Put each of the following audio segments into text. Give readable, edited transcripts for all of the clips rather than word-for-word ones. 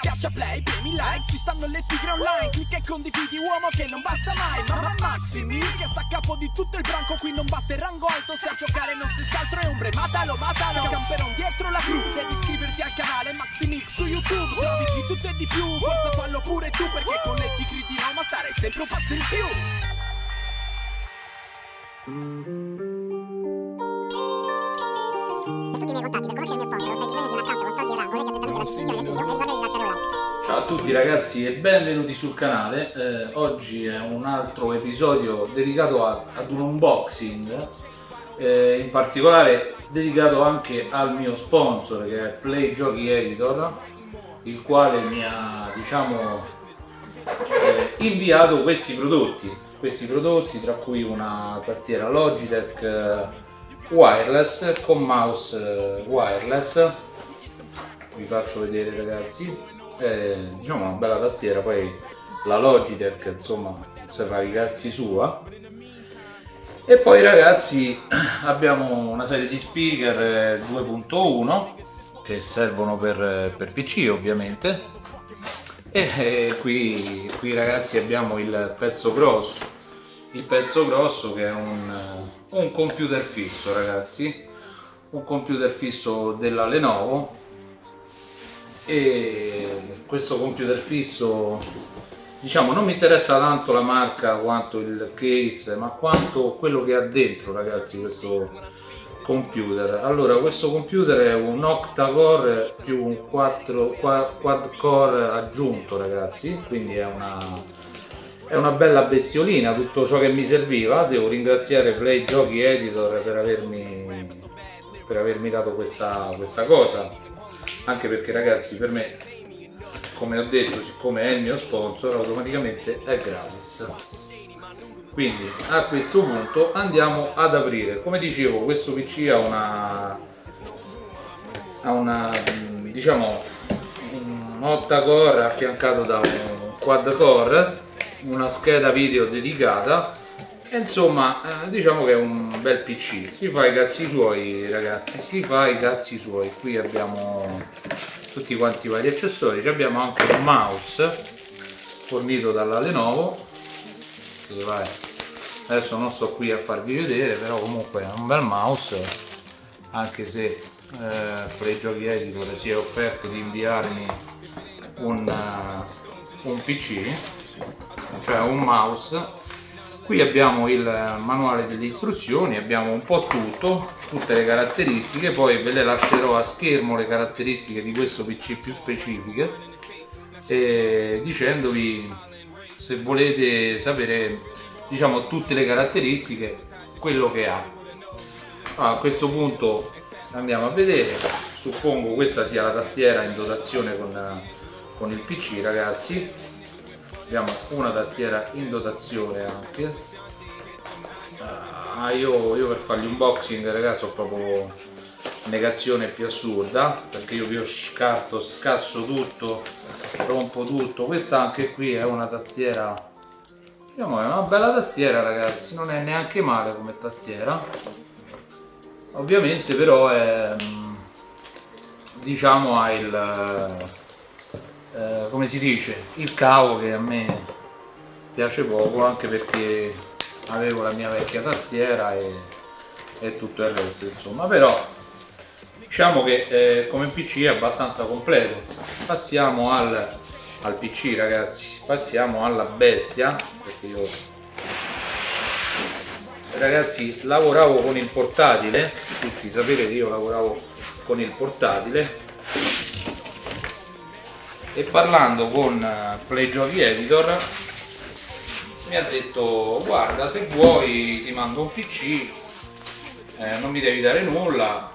Schiaccia play, premi like, ci stanno le tigre online. Clicca e condividi, uomo, che non basta mai. Mamma Maxi Mix che sta a capo di tutto il branco. Qui non basta il rango alto, se a giocare non si altro è ombre. Matalo, matalo, camperon dietro la cru. Devi iscriverti al canale Maxi Mix su YouTube. Trovi di tutto e di più, forza fallo pure tu. Perché con le tigre di Roma stare sempre un passo in più. Ciao a tutti ragazzi e benvenuti sul canale. Oggi è un altro episodio dedicato ad un unboxing, in particolare dedicato anche al mio sponsor che è Play Giochi Editor, il quale mi ha, diciamo, inviato questi prodotti, tra cui una tastiera Logitech wireless con mouse wireless. Vi faccio vedere ragazzi, diciamo una bella tastiera, poi la Logitech insomma sarà i cazzi sua. E poi ragazzi abbiamo una serie di speaker 2.1 che servono per PC ovviamente, e qui ragazzi abbiamo il pezzo grosso che è un computer fisso ragazzi, un computer fisso della Lenovo. E questo computer fisso, diciamo, non mi interessa tanto la marca quanto il case, ma quanto quello che ha dentro ragazzi questo computer. Allora, questo computer è un octa-core più un quad-core aggiunto ragazzi, quindi è una bella bestiolina, tutto ciò che mi serviva. Devo ringraziare Play Giochi Editor per avermi dato questa cosa, anche perché ragazzi per me, come ho detto, siccome è il mio sponsor automaticamente è gratis. Quindi a questo punto andiamo ad aprire. Come dicevo, questo PC ha una diciamo un 8 core affiancato da un quad core, una scheda video dedicata, e insomma diciamo che è un bel PC, si fa i cazzi suoi ragazzi, si fa i cazzi suoi. Qui abbiamo tutti quanti i vari accessori, abbiamo anche un mouse fornito dalla Lenovo, che vai, adesso non sto qui a farvi vedere, però comunque è un bel mouse, anche se Play Giochi Editor si è offerto di inviarmi un PC, cioè un mouse. Qui abbiamo il manuale delle istruzioni, abbiamo un po' tutte le caratteristiche, poi ve le lascerò a schermo le caratteristiche di questo PC più specifiche, e dicendovi, se volete sapere diciamo tutte le caratteristiche, quello che ha. A questo punto andiamo a vedere, suppongo questa sia la tastiera in dotazione con il PC ragazzi. Abbiamo una tastiera in dotazione anche. Io per fargli unboxing ragazzi ho proprio negazione più assurda, perché io vi ho scarto, scasso tutto, rompo tutto. Questa anche qui è una tastiera, diciamo è una bella tastiera ragazzi, non è neanche male come tastiera ovviamente, però è, diciamo, ha il come si dice, il cavo, che a me piace poco, anche perché avevo la mia vecchia tastiera e tutto il resto insomma. Però diciamo che come PC è abbastanza completo. Passiamo al PC ragazzi, passiamo alla bestia, perché io ragazzi lavoravo con il portatile, tutti sapete che io lavoravo con il portatile, e parlando con Play Giochi Editor mi ha detto: guarda, se vuoi ti mando un PC, non mi devi dare nulla,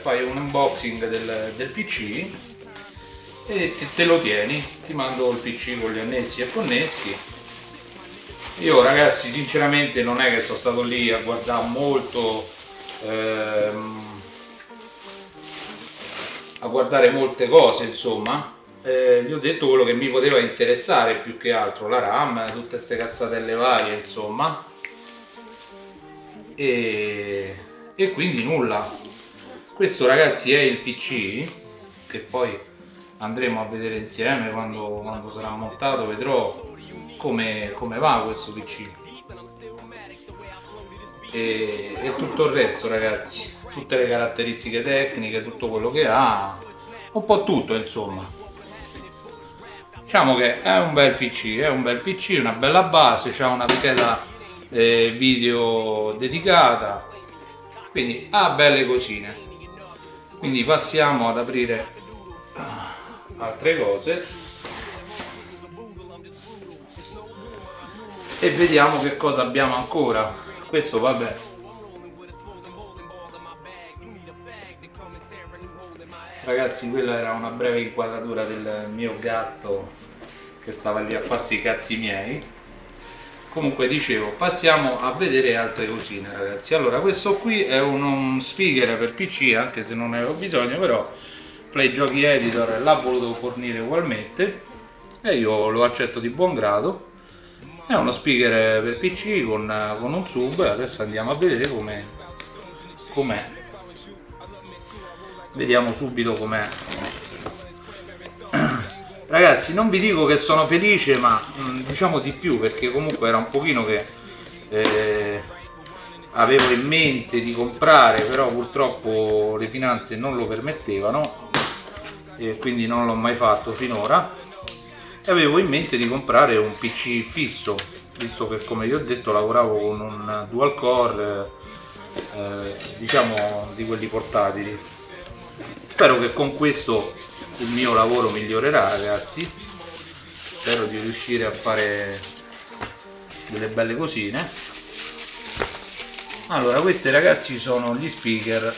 fai un unboxing del PC e te lo tieni, ti mando il PC con gli annessi e connessi. Io ragazzi sinceramente non è che sono stato lì a guardare molto, a guardare molte cose insomma. Gli ho detto quello che mi poteva interessare, più che altro la RAM, tutte queste cazzatelle varie insomma, e quindi nulla. Questo ragazzi è il PC, che poi andremo a vedere insieme quando sarà montato, vedrò come va questo PC e tutto il resto, ragazzi, tutte le caratteristiche tecniche, tutto quello che ha, un po' tutto, insomma. Diciamo che è un bel PC, una bella base, c'ha una scheda video dedicata, quindi ha belle cosine. Quindi passiamo ad aprire altre cose e vediamo che cosa abbiamo ancora. Questo, vabbè, ragazzi, quella era una breve inquadratura del mio gatto che stava lì a farsi i cazzi miei. Comunque, dicevo, passiamo a vedere altre cosine, ragazzi. Allora, questo qui è un speaker per PC, anche se non ne avevo bisogno, però Play Giochi Editor l'ha voluto fornire ugualmente e io lo accetto di buon grado. È uno speaker per PC con un sub. Adesso andiamo a vedere com'è. Vediamo subito com'è. Ragazzi, non vi dico che sono felice, ma diciamo di più, perché comunque era un pochino che avevo in mente di comprare, però purtroppo le finanze non lo permettevano e quindi non l'ho mai fatto finora. E avevo in mente di comprare un PC fisso, visto che, come vi ho detto, lavoravo con un dual core, diciamo di quelli portatili. Spero che con questo il mio lavoro migliorerà, ragazzi. Spero di riuscire a fare delle belle cosine. Allora, questi, ragazzi, sono gli speaker.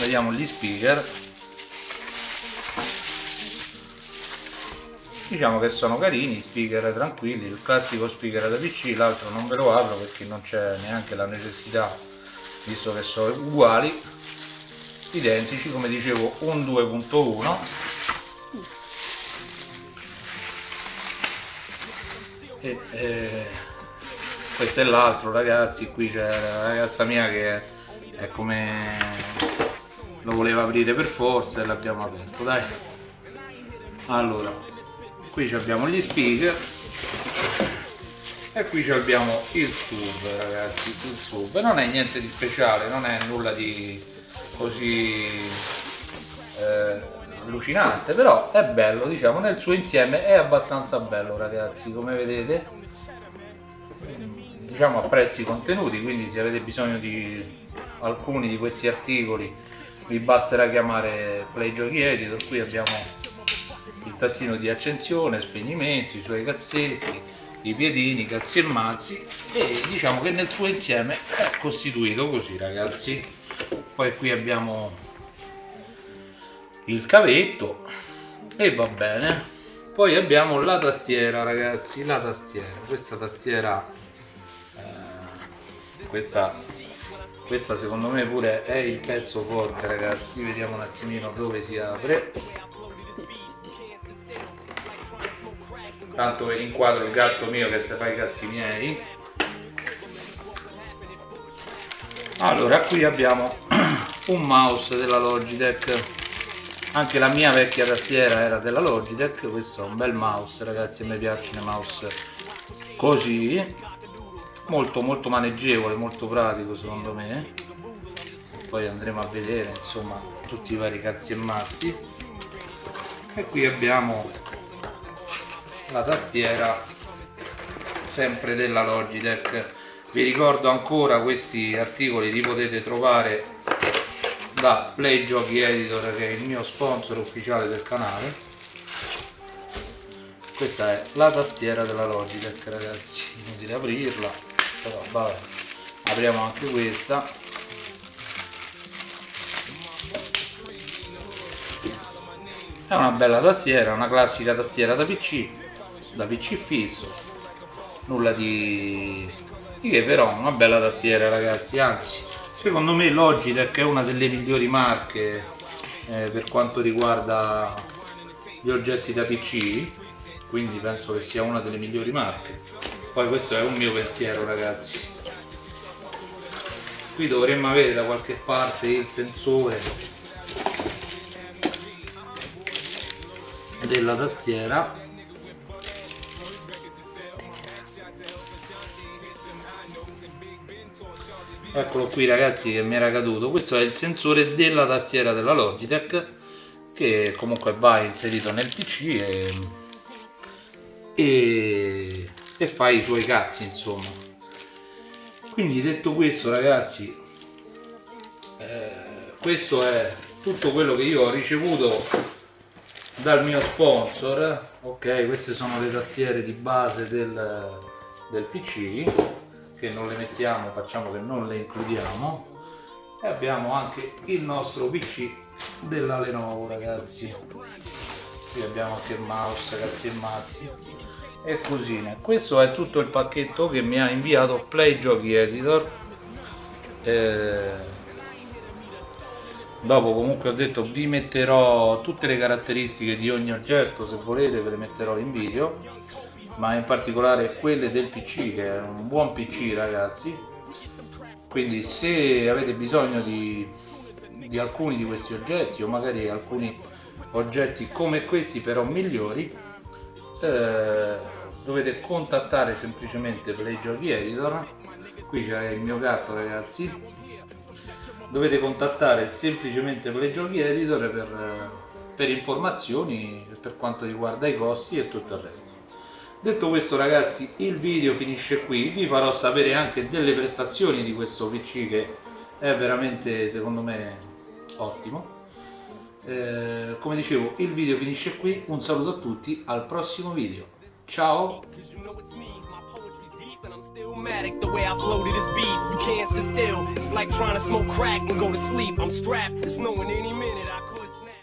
Vediamo gli speaker. Diciamo che sono carini, speaker tranquilli, il classico speaker da PC. L'altro non ve lo apro perché non c'è neanche la necessità, visto che sono uguali, identici, come dicevo, un 2.1. Questo è l'altro, ragazzi. Qui c'è la ragazza mia che è come lo voleva aprire per forza e l'abbiamo aperto, dai. Allora, qui abbiamo gli speaker e qui abbiamo il sub, ragazzi. Il sub non è niente di speciale, non è nulla di così allucinante, però è bello, diciamo, nel suo insieme è abbastanza bello, ragazzi, come vedete, diciamo a prezzi contenuti. Quindi se avete bisogno di alcuni di questi articoli vi basterà chiamare Play Giochi Editor. Qui abbiamo il tastino di accensione, spegnimento, i suoi cazzetti, i piedini, cazzi e mazzi, e diciamo che nel suo insieme è costituito così, ragazzi. Poi qui abbiamo il cavetto e va bene. Poi abbiamo la tastiera, ragazzi, la tastiera, questa tastiera, questa secondo me pure è il pezzo forte, ragazzi. Vediamo un attimino dove si apre, tanto inquadro il gatto mio che se fa i cazzi miei. Allora, qui abbiamo un mouse della Logitech, anche la mia vecchia tastiera era della Logitech. Questo è un bel mouse, ragazzi, a me piacciono i mouse così, molto maneggevole, molto pratico secondo me. Poi andremo a vedere, insomma, tutti i vari cazzi e mazzi. E qui abbiamo la tastiera sempre della Logitech. Vi ricordo ancora, questi articoli li potete trovare da Play Giochi Editor, che è il mio sponsor ufficiale del canale. Questa è la tastiera della Logitech, ragazzi, inutile aprirla, però vabbè, apriamo anche questa. È una bella tastiera, una classica tastiera da PC fisso, nulla di che, però una bella tastiera, ragazzi. Anzi, secondo me Logitech è una delle migliori marche per quanto riguarda gli oggetti da PC, quindi penso che sia una delle migliori marche. Poi questo è un mio pensiero, ragazzi. Qui dovremmo avere da qualche parte il sensore della tastiera, eccolo qui ragazzi, che mi era caduto. Questo è il sensore della tastiera della Logitech, che comunque va inserito nel PC e fa i suoi cazzi insomma. Quindi detto questo ragazzi, questo è tutto quello che io ho ricevuto dal mio sponsor. Ok, queste sono le tastiere di base del PC, che non le mettiamo, facciamo che non le includiamo, e abbiamo anche il nostro PC della Lenovo ragazzi. Qui abbiamo anche il mouse, cazzi e mazzi e cosine. Questo è tutto il pacchetto che mi ha inviato Play Giochi Editor. Dopo comunque ho detto vi metterò tutte le caratteristiche di ogni oggetto, se volete ve le metterò in video, ma in particolare quelle del PC, che è un buon PC ragazzi. Quindi se avete bisogno di alcuni di questi oggetti, o magari alcuni oggetti come questi però migliori, dovete contattare semplicemente Play Giochi Editor. Qui c'è il mio gatto ragazzi. Dovete contattare semplicemente Play Giochi Editor per informazioni per quanto riguarda i costi e tutto il resto. Detto questo ragazzi, il video finisce qui. Vi farò sapere anche delle prestazioni di questo PC, che è veramente secondo me ottimo. Come dicevo, il video finisce qui. Un saluto a tutti, al prossimo video. Ciao! And I'm still matic the way I flow to this beat. You can't sit still. It's like trying to smoke crack and go to sleep. I'm strapped. It's knowing any minute I could snap.